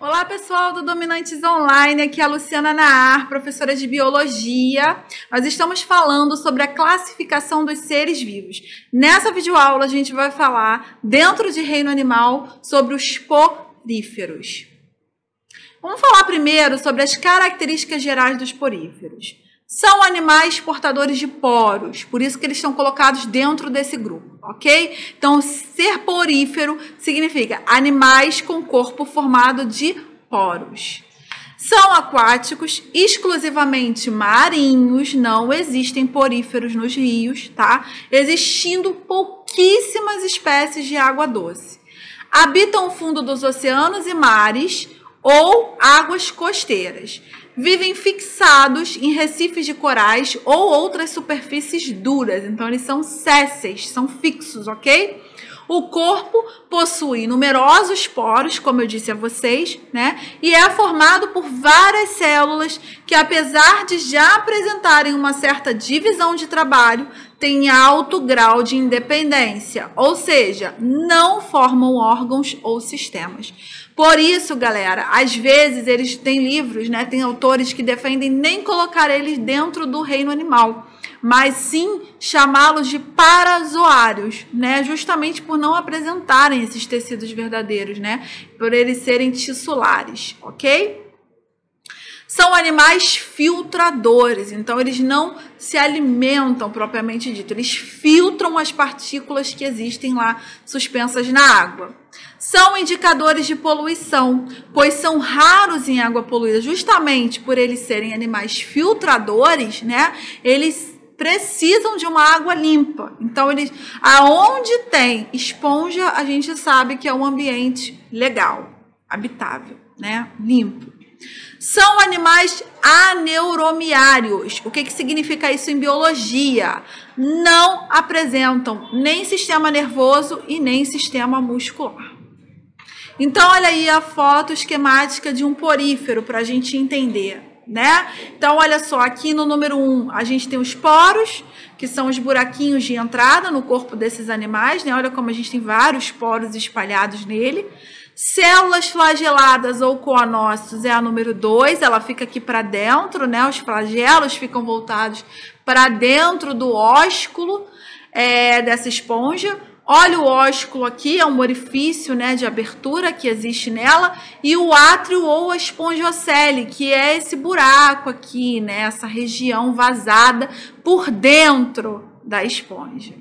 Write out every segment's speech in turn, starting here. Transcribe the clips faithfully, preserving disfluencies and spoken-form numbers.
Olá pessoal do Dominantes Online, aqui é a Luciana Naar, professora de Biologia. Nós estamos falando sobre a classificação dos seres vivos. Nessa videoaula a gente vai falar, dentro de Reino Animal, sobre os poríferos. Vamos falar primeiro sobre as características gerais dos poríferos. São animais portadores de poros, por isso que eles estão colocados dentro desse grupo, ok? Então, ser porífero significa animais com corpo formado de poros. São aquáticos, exclusivamente marinhos, não existem poríferos nos rios, tá? Existindo pouquíssimas espécies de água doce. Habitam o fundo dos oceanos e mares ou águas costeiras. Vivem fixados em recifes de corais ou outras superfícies duras. Então, eles são sésseis, são fixos, ok? O corpo possui numerosos poros, como eu disse a vocês, né? E é formado por várias células que, apesar de já apresentarem uma certa divisão de trabalho, têm alto grau de independência, ou seja, não formam órgãos ou sistemas. Por isso, galera, às vezes eles têm livros, né? Tem autores que defendem nem colocar eles dentro do reino animal, mas sim chamá-los de parazoários, né? Justamente por não apresentarem esses tecidos verdadeiros, né? Por eles serem tissulares, ok? São animais filtradores, então eles não se alimentam propriamente dito, eles filtram as partículas que existem lá suspensas na água. São indicadores de poluição, pois são raros em água poluída, justamente por eles serem animais filtradores, né? Eles precisam de uma água limpa. Então, eles, aonde tem esponja, a gente sabe que é um ambiente legal, habitável, né? Limpo. São animais aneuromiários. O que, que significa isso em biologia? Não apresentam nem sistema nervoso e nem sistema muscular. Então, olha aí a foto esquemática de um porífero para a gente entender, né? Então, olha só, aqui no número um, a gente tem os poros, que são os buraquinhos de entrada no corpo desses animais, né? Olha como a gente tem vários poros espalhados nele. Células flageladas ou coanócitos é a número dois, ela fica aqui para dentro, né? Os flagelos ficam voltados para dentro do ósculo é, dessa esponja. Olha o ósculo aqui, é um orifício, né, de abertura que existe nela, e o átrio ou a esponjocele, que é esse buraco aqui, né, essa região vazada por dentro da esponja.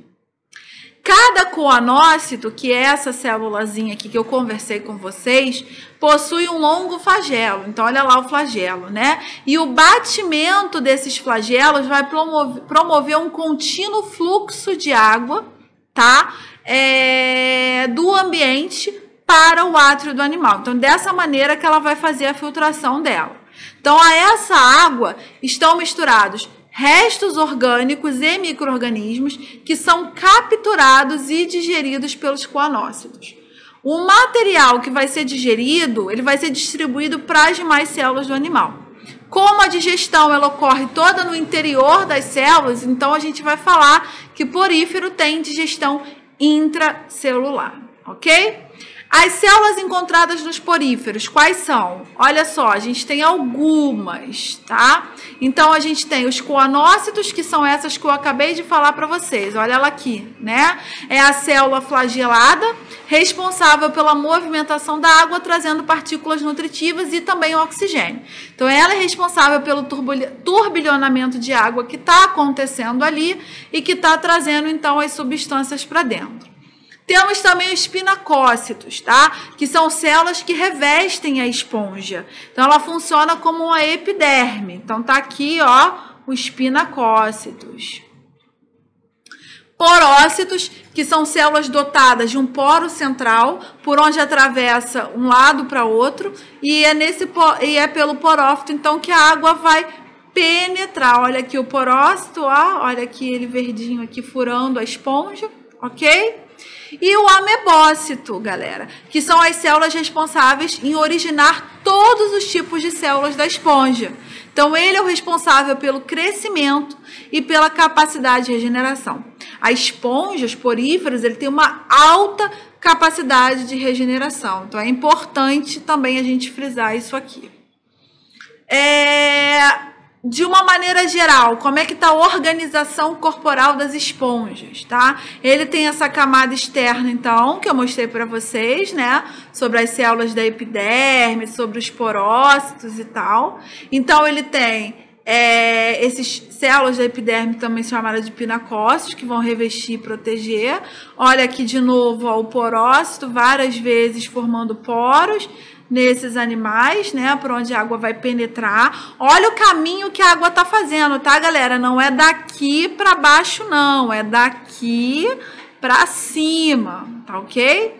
Cada coanócito, que é essa célulazinha aqui que eu conversei com vocês, possui um longo flagelo. Então, olha lá o flagelo, né? E o batimento desses flagelos vai promover, promover um contínuo fluxo de água, tá? É, do ambiente para o átrio do animal. Então, dessa maneira que ela vai fazer a filtração dela. Então, a essa água estão misturados restos orgânicos e micro-organismos que são capturados e digeridos pelos coanócitos. O material que vai ser digerido, ele vai ser distribuído para as demais células do animal. Como a digestão ela ocorre toda no interior das células, então a gente vai falar que porífero tem digestão intracelular, ok? As células encontradas nos poríferos, quais são? Olha só, a gente tem algumas, tá? Então, a gente tem os coanócitos, que são essas que eu acabei de falar para vocês. Olha ela aqui, né? É a célula flagelada, responsável pela movimentação da água, trazendo partículas nutritivas e também o oxigênio. Então, ela é responsável pelo turbilhonamento de água que está acontecendo ali e que está trazendo, então, as substâncias para dentro. Temos também os pinacócitos, tá? Que são células que revestem a esponja. Então, ela funciona como uma epiderme. Então, tá aqui, ó, os pinacócitos. Porócitos, que são células dotadas de um poro central, por onde atravessa um lado para outro. E é, nesse, e é pelo porófito, então, que a água vai penetrar. Olha aqui o porócito, ó. Olha aqui ele verdinho aqui, furando a esponja, ok? E o amebócito, galera, que são as células responsáveis em originar todos os tipos de células da esponja. Então, ele é o responsável pelo crescimento e pela capacidade de regeneração. A esponja, os poríferos, ele tem uma alta capacidade de regeneração. Então, é importante também a gente frisar isso aqui. É, de uma maneira geral, como é que está a organização corporal das esponjas, tá? Ele tem essa camada externa, então, que eu mostrei para vocês, né? Sobre as células da epiderme, sobre os porócitos e tal. Então, ele tem... É, essas células da epiderme, também chamadas de pinacócitos, que vão revestir e proteger. Olha aqui de novo, ó, o porócito, várias vezes formando poros nesses animais, né, por onde a água vai penetrar. Olha o caminho que a água tá fazendo, tá, galera? Não é daqui para baixo, não, é daqui para cima, tá ok?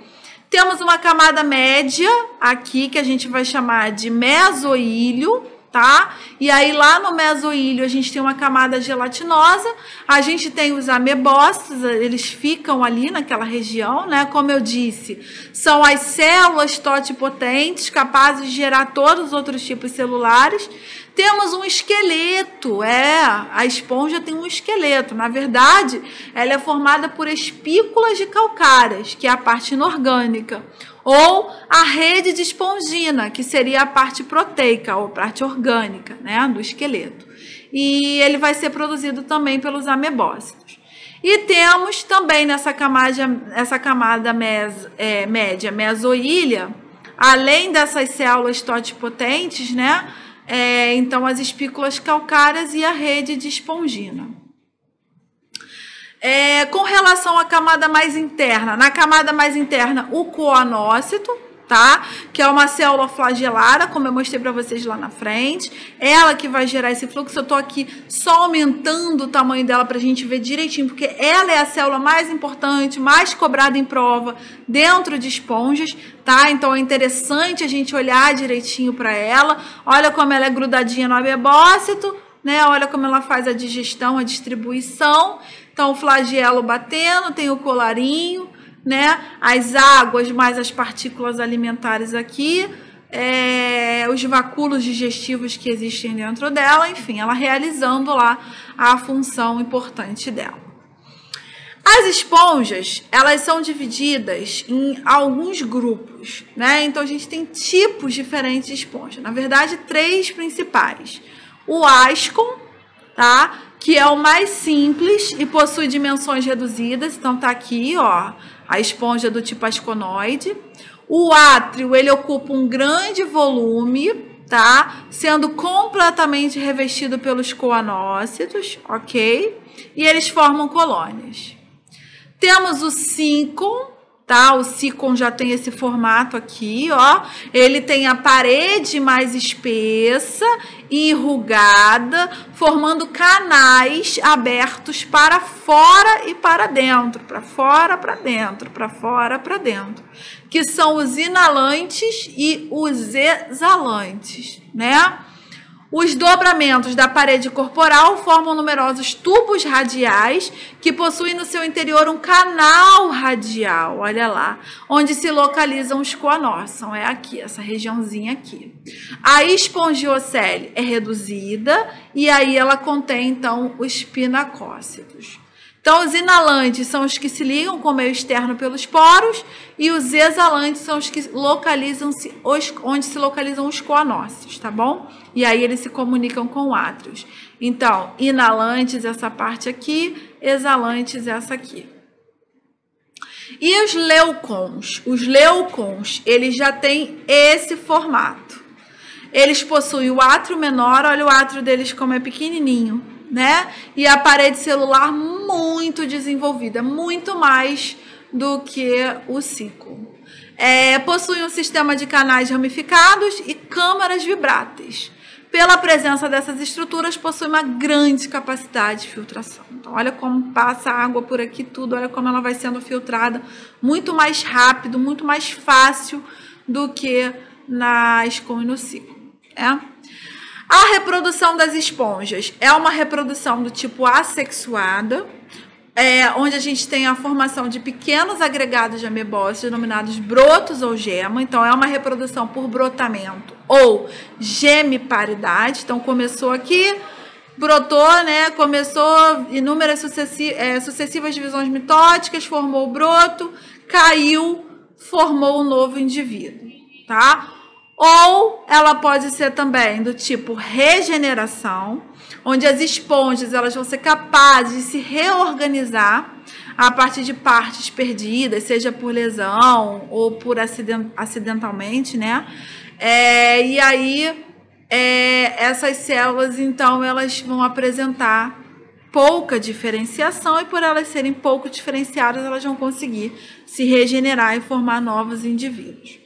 Temos uma camada média aqui, que a gente vai chamar de mesoílio, tá? E aí lá no mesoílio a gente tem uma camada gelatinosa, a gente tem os amebócitos, eles ficam ali naquela região, né? Como eu disse, são as células totipotentes capazes de gerar todos os outros tipos celulares. Temos um esqueleto, é, a esponja tem um esqueleto, na verdade ela é formada por espículas de calcárias, que é a parte inorgânica, ou a rede de espongina, que seria a parte proteica, ou parte orgânica, né, do esqueleto. E ele vai ser produzido também pelos amebócitos. E temos também nessa camada, essa camada mes, é, média, mesoília, além dessas células totipotentes, né, é, então as espículas calcárias e a rede de espongina. É, com relação à camada mais interna, na camada mais interna, o coanócito, tá? Que é uma célula flagelada, como eu mostrei para vocês lá na frente. Ela que vai gerar esse fluxo. Eu tô aqui só aumentando o tamanho dela pra gente ver direitinho, porque ela é a célula mais importante, mais cobrada em prova dentro de esponjas, tá? Então é interessante a gente olhar direitinho para ela. Olha como ela é grudadinha no amebócito, né? Olha como ela faz a digestão, a distribuição. Então, o flagelo batendo, tem o colarinho, né? As águas, mais as partículas alimentares aqui, é, os vacúolos digestivos que existem dentro dela, enfim, ela realizando lá a função importante dela. As esponjas, elas são divididas em alguns grupos, né? Então, a gente tem tipos diferentes de esponja. Na verdade, três principais. O ascon, tá? Que é o mais simples e possui dimensões reduzidas. Então, tá aqui, ó, a esponja do tipo asconoide. O átrio, ele ocupa um grande volume, tá? Sendo completamente revestido pelos coanócitos, ok? E eles formam colônias. Temos o síncon, tá? O síncon já tem esse formato aqui, ó. Ele tem a parede mais espessa e enrugada, formando canais abertos para fora e para dentro, para fora, para dentro, para fora, para dentro, que são os inalantes e os exalantes, né? Os dobramentos da parede corporal formam numerosos tubos radiais que possuem no seu interior um canal radial, olha lá, onde se localizam os coanócitos, é aqui, essa regiãozinha aqui. A espongiocele é reduzida e aí ela contém, então, os pinacócitos. Então, os inalantes são os que se ligam com o meio externo pelos poros e os exalantes são os que localizam-se, onde se localizam os coanócitos, tá bom? E aí eles se comunicam com átrios. Então, inalantes, essa parte aqui, exalantes, essa aqui. E os leucons? Os leucons, eles já têm esse formato. Eles possuem o átrio menor, olha o átrio deles como é pequenininho, né? E a parede celular muito desenvolvida, muito mais do que o síncon. É, possui um sistema de canais ramificados e câmaras vibráteis. Pela presença dessas estruturas, possui uma grande capacidade de filtração. Então, olha como passa a água por aqui tudo, olha como ela vai sendo filtrada, muito mais rápido, muito mais fácil do que na esponja e no síncon, né? A reprodução das esponjas é uma reprodução do tipo assexuada, é, onde a gente tem a formação de pequenos agregados de amebócitos, denominados brotos ou gema. Então, é uma reprodução por brotamento ou gemiparidade. Então, começou aqui, brotou, né? Começou inúmeras sucessivas, é, sucessivas divisões mitóticas, formou o broto, caiu, formou um novo indivíduo, tá? Ou ela pode ser também do tipo regeneração, onde as esponjas elas vão ser capazes de se reorganizar a partir de partes perdidas, seja por lesão ou por acident acidentalmente, né? É, e aí é, essas células, então, elas vão apresentar pouca diferenciação e por elas serem pouco diferenciadas, elas vão conseguir se regenerar e formar novos indivíduos.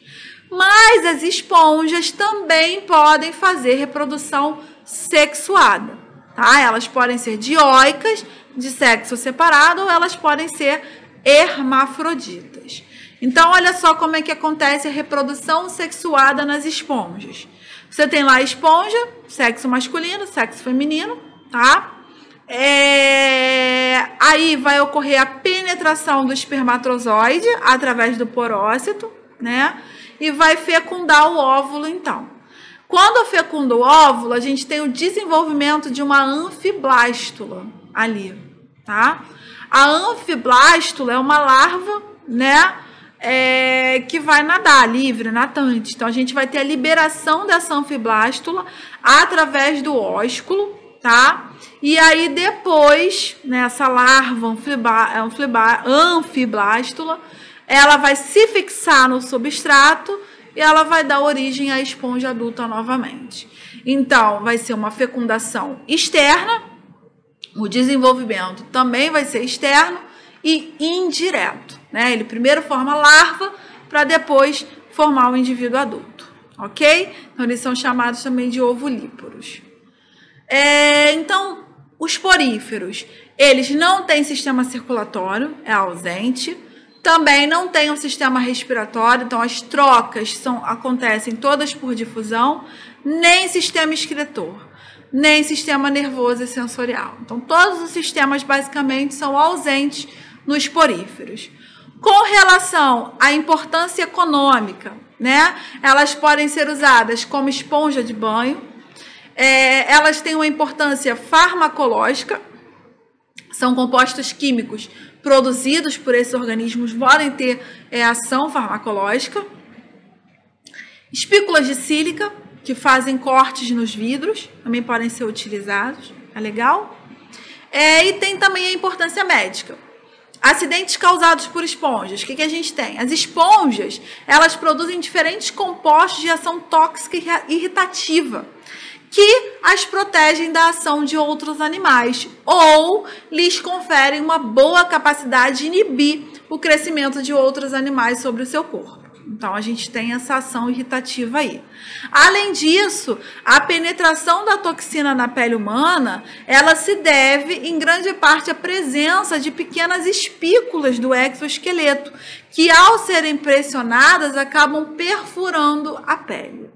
Mas as esponjas também podem fazer reprodução sexuada, tá? Elas podem ser dioicas, de sexo separado, ou elas podem ser hermafroditas. Então, olha só como é que acontece a reprodução sexuada nas esponjas. Você tem lá a esponja, sexo masculino, sexo feminino, tá? É... Aí vai ocorrer a penetração do espermatozoide através do porócito, né? E vai fecundar o óvulo, então. Quando fecunda o óvulo, a gente tem o desenvolvimento de uma anfiblástula ali, tá? A anfiblástula é uma larva, né? É, que vai nadar livre, natante. Então, a gente vai ter a liberação dessa anfiblástula através do ósculo, tá? E aí depois, né, essa larva anfibla, anfiblástula, ela vai se fixar no substrato e ela vai dar origem à esponja adulta novamente. Então, vai ser uma fecundação externa, o desenvolvimento também vai ser externo e indireto, né? Ele primeiro forma larva para depois formar o indivíduo adulto, ok? Então, eles são chamados também de ovolíporos. É, então, os poríferos, eles não têm sistema circulatório, é ausente, também não tem um sistema respiratório, então as trocas são, acontecem todas por difusão, nem sistema excretor, nem sistema nervoso e sensorial. Então, todos os sistemas basicamente são ausentes nos poríferos. Com relação à importância econômica, né? Elas podem ser usadas como esponja de banho. É, elas têm uma importância farmacológica, são compostos químicos produzidos por esses organismos, podem ter é, ação farmacológica. Espículas de sílica, que fazem cortes nos vidros, também podem ser utilizados, tá legal? É, e tem também a importância médica. Acidentes causados por esponjas. O que, que a gente tem? As esponjas, elas produzem diferentes compostos de ação tóxica e irritativa, que as protegem da ação de outros animais ou lhes conferem uma boa capacidade de inibir o crescimento de outros animais sobre o seu corpo. Então, a gente tem essa ação irritativa aí. Além disso, a penetração da toxina na pele humana, ela se deve, em grande parte, à presença de pequenas espículas do exoesqueleto, que, ao serem pressionadas, acabam perfurando a pele.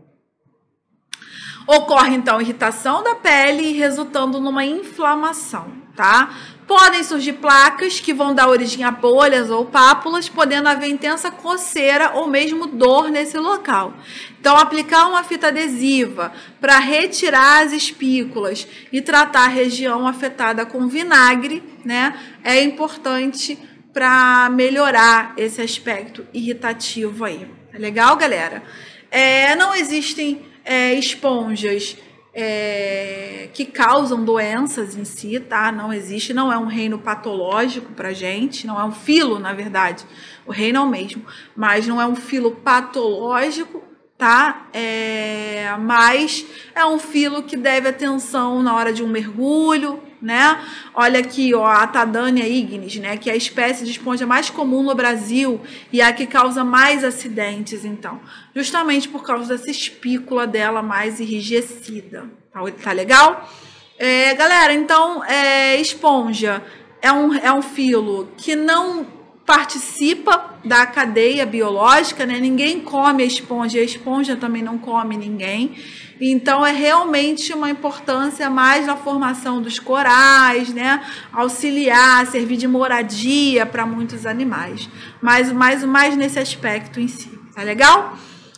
Ocorre, então, irritação da pele, resultando numa inflamação, tá? Podem surgir placas que vão dar origem a bolhas ou pápulas, podendo haver intensa coceira ou mesmo dor nesse local. Então, aplicar uma fita adesiva para retirar as espículas e tratar a região afetada com vinagre, né? É importante para melhorar esse aspecto irritativo aí. Legal, galera? É, não existem... É, esponjas é, que causam doenças em si, tá? Não existe, não é um reino patológico pra gente, não é um filo, na verdade, o reino é o mesmo, mas não é um filo patológico, tá? É, mas é um filo que deve atenção na hora de um mergulho, né? Olha aqui, ó, a Tadania Ignis, né? Que é a espécie de esponja mais comum no Brasil e a que causa mais acidentes, então. Justamente por causa dessa espícula dela mais enrijecida. Tá, tá legal? É, galera, então, é, esponja é um, é um filo que não participa da cadeia biológica, né? Ninguém come a esponja, a esponja também não come ninguém. Então, é realmente uma importância mais na formação dos corais, né? Auxiliar, servir de moradia para muitos animais. Mas mais, mais nesse aspecto em si, tá legal?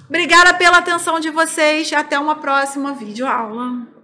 Obrigada pela atenção de vocês. Até uma próxima videoaula.